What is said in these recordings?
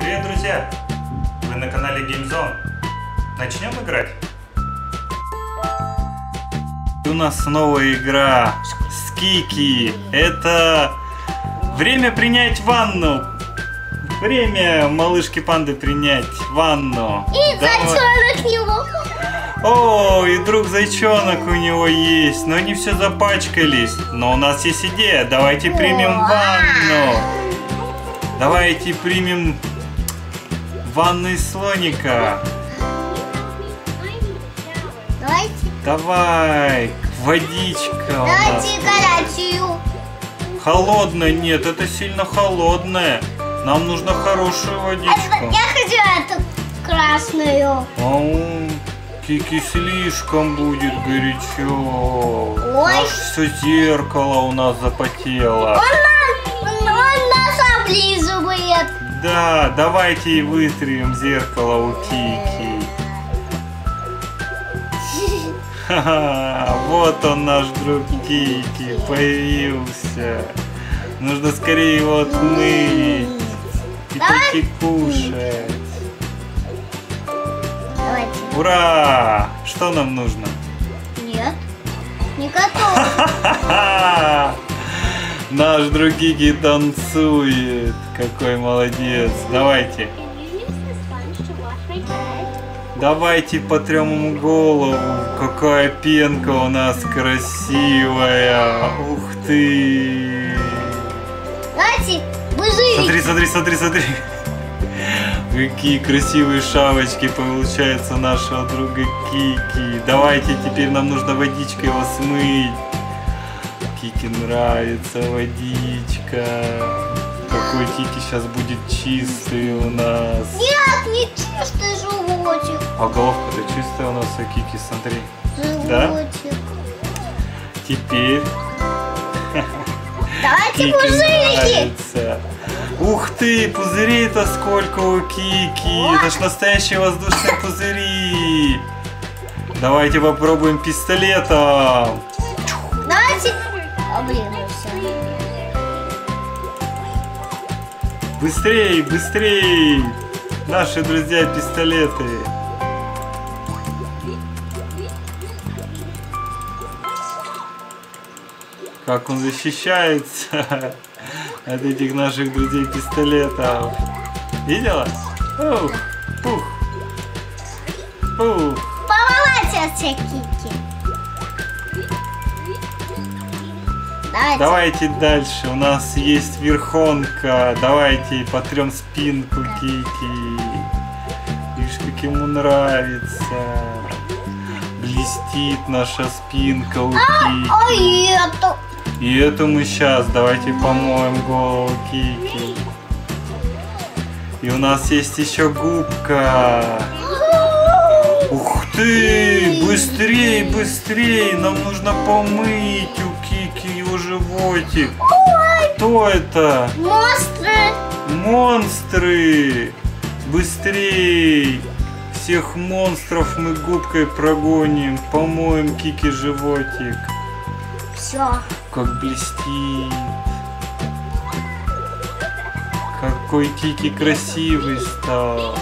Привет, друзья! Вы на канале GameZone. Начнем играть. И у нас снова игра Скики. Это время принять ванну. Время малышки панды принять ванну. И зайчонок его. О, и друг зайчонок у него есть. Но они все запачкались. Но у нас есть идея. Давайте примем ванну. Давайте примем ванну из слоника. Давайте. Давай. Водичка. Давайте горячую. Холодная. Нет, это сильно холодная. Нам нужно хорошую водичку. Я хотела эту красную. Кики, слишком будет горячо. Ой. Аж все зеркало у нас запотело. Он нас облизывает. Да, давайте и вытрем зеркало у Кики. Ха-ха, вот он, наш друг Кики, появился. Нужно скорее его отмыть. И Кики кушает. Давайте. Ура! Что нам нужно? Нет, не готов. Наш друг Кики танцует. Какой молодец. Давайте. Давайте потрем ему голову. Какая пенка у нас красивая. Ух ты. Давайте, бежим. Смотри, смотри, смотри, смотри. Какие красивые шапочки получаются нашего друга Кики. Давайте, теперь нам нужно водичкой его смыть. Кики нравится водичка. Какой Кики сейчас будет чистый у нас. Нет, не чистый животик. А головка-то чистая у нас, а Кики, смотри. Животик. Да? Теперь... Давайте пузырики! Ух ты, пузырей-то сколько у Кики! Это ж настоящие воздушные пузыри! Давайте попробуем пистолетом! Давайте! Быстрей, быстрей! Наши друзья пистолеты! Как он защищается! От этих наших друзей пистолетов. Видела? Ух, пух, пух. Помолодец, Кики. Давайте дальше. У нас есть верхонка. Давайте потрем спинку Кики. Видишь, как ему нравится. Блестит наша спинка у Кики. И это мы сейчас. Давайте помоем голову Кики. И у нас есть еще губка. Ух ты! Быстрей, быстрей! Нам нужно помыть у Кики его животик. Кто это? Монстры! Монстры! Быстрей! Всех монстров мы губкой прогоним. Помоем Кики животик. Все. Как блестит. Какой Кики красивый стал.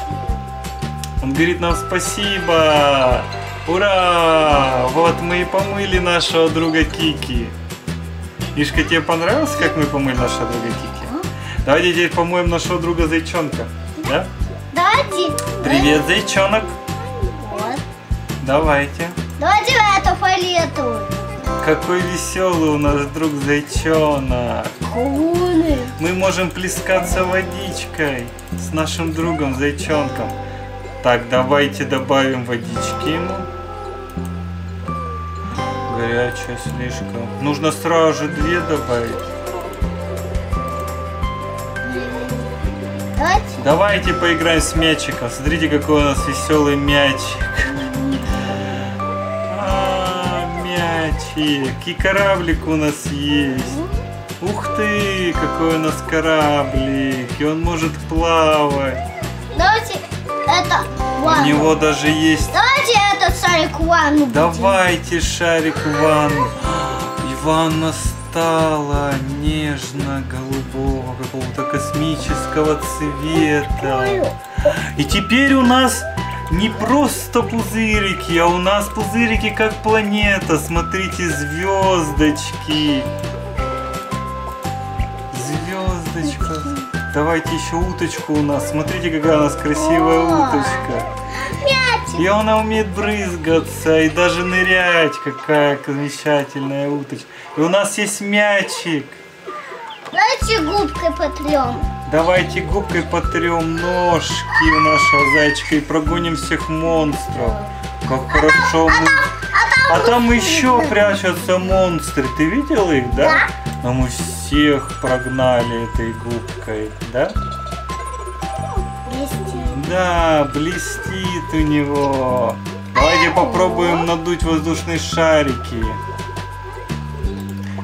Он говорит нам спасибо. Ура! Вот мы и помыли нашего друга Кики. Ишка, тебе понравилось, как мы помыли нашего друга Кики? Давайте теперь помоем нашего друга зайчонка. Да? Давайте. Привет, зайчонок. Вот. Давайте. Давайте в эту палету. Какой веселый у нас друг зайчонок. Мы можем плескаться водичкой с нашим другом зайчонком. Так, давайте добавим водички ему. Горячая слишком. Нужно сразу же 2 добавить. Давайте поиграем с мячиком. Смотрите, какой у нас веселый мячик. И кораблик у нас есть. Ух ты, какой у нас кораблик. И он может плавать. Давайте это ванну. У него даже есть... Давайте этот шарик в ванну. Давайте шарик в ванну. И ванна кристалла нежно-голубого какого-то космического цвета. И теперь у нас не просто пузырики, а у нас пузырики как планета. Смотрите, звездочки. Звездочка. Давайте еще уточку у нас. Смотрите, какая у нас красивая уточка. И она умеет брызгаться и даже нырять. Какая замечательная уточка. И у нас есть мячик. Давайте губкой потрем. Давайте губкой потрем ножки у нашего зайчика и прогоним всех монстров. Как хорошо. А там еще прячутся монстры. Ты видел их, да? Но мы всех прогнали этой губкой, да? Да, блестит у него. Давайте попробуем надуть воздушные шарики.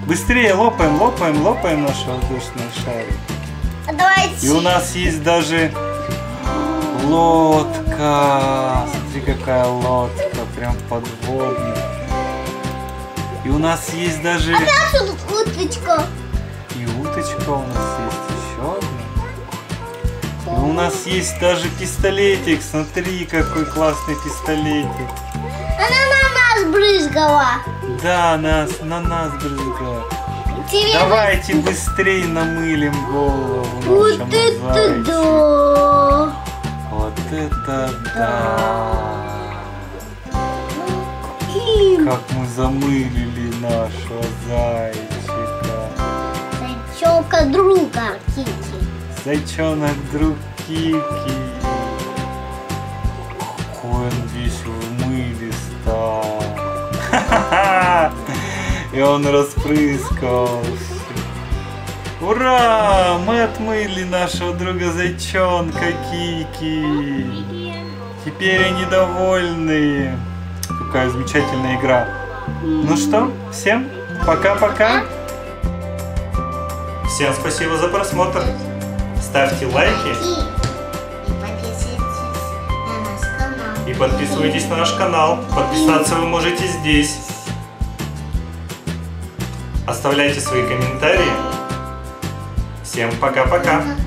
Быстрее лопаем, лопаем, лопаем наши воздушные шарики. Давайте. И у нас есть даже лодка. Смотри, какая лодка, прям подводная. И у нас есть даже... А наша уточка. И уточка у нас есть еще одна. У нас есть даже пистолетик. Смотри, какой классный пистолетик. Она на нас брызгала. Да, на нас брызгала. Тебе давайте быстрее намылим голову нашему зайцу. Вот это да. Как мы замылили нашего зайчика. Зайчонка друга Кити. Зайчонок друг Кики. Какой он весь умылый стал. И он распрыскался. Ура! Мы отмыли нашего друга зайчонка Кики. Теперь они довольны. Какая замечательная игра. Ну что, всем пока-пока. Всем спасибо за просмотр. Ставьте лайки и подписывайтесь на наш канал. Подписаться вы можете здесь. Оставляйте свои комментарии. Всем пока-пока.